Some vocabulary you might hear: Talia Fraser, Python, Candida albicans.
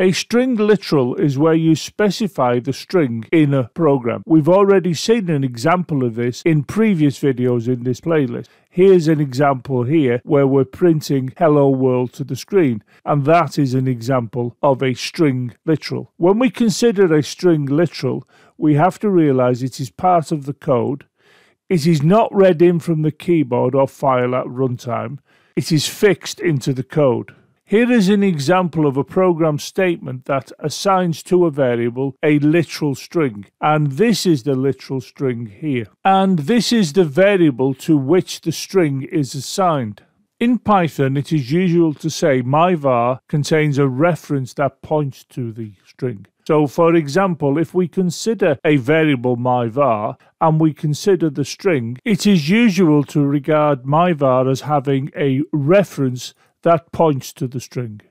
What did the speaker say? A string literal is where you specify the string in a program. We've already seen an example of this in previous videos in this playlist. Here's an example here where we're printing hello world to the screen, and that is an example of a string literal. When we consider a string literal, we have to realize it is part of the code. It is not read in from the keyboard or file at runtime. It is fixed into the code. Here is an example of a program statement that assigns to a variable a literal string, and this is the literal string here, and this is the variable to which the string is assigned. In Python, it is usual to say my var contains a reference that points to the string. So, for example, if we consider a variable my var and we consider the string, it is usual to regard my var as having a reference that points to the string.